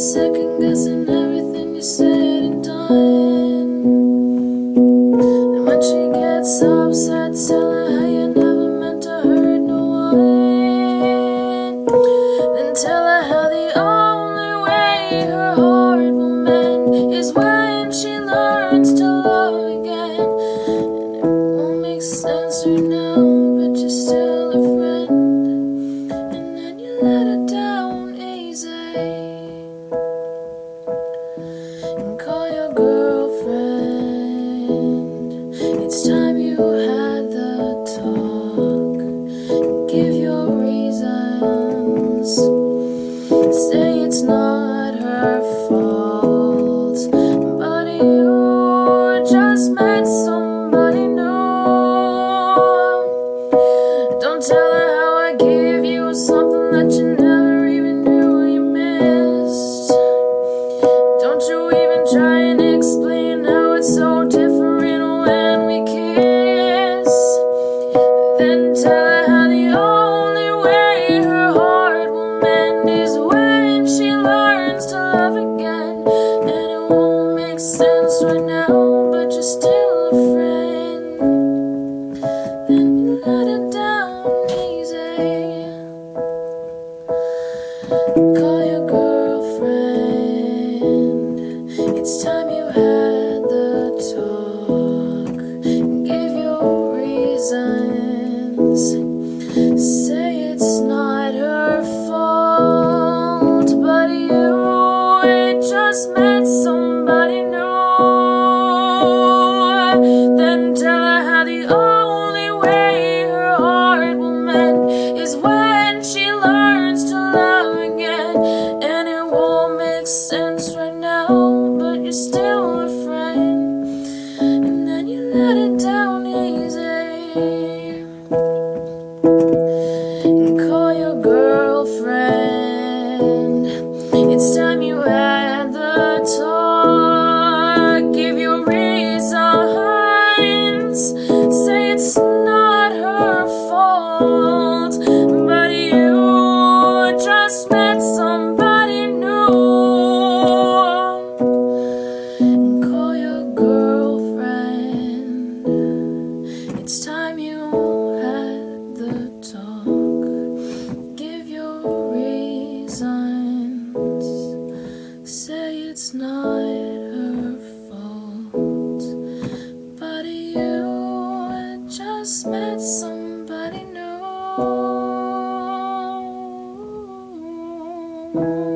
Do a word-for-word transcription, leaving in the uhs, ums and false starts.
second guessing everything you said and done. And when she gets upset, tell her how you never meant to hurt no one. Then tell her how the only way her heart will mend is when she learns to love again. And it won't make sense right now, but you're still a friend. And then you let her down easy. It's time you had the talk. Give your reasons. Say it's not her fault, but you just met somebody new. Don't tell her how I gave you something that you never even knew you missed. Don't you even try and explain how it's so different when we kiss. Then tell her how the only way her heart will mend is when she learns to love again. And it won't make sense right now, but you're still a friend. Then you let her down easy. Call your girlfriend. It's time you had the talk. Say it's not her fault, but you it just met somebody new. Then tell her how the only way her heart will mend is when she learns to love again. And it won't make sense right now, but you're still a friend. And then you let it down easy. And call your girlfriend. It's time you had the talk. Give your reasons. Say it's not her fault, but you just met somebody new. And call your girlfriend. It's time you it's not her fault, but you just met somebody new.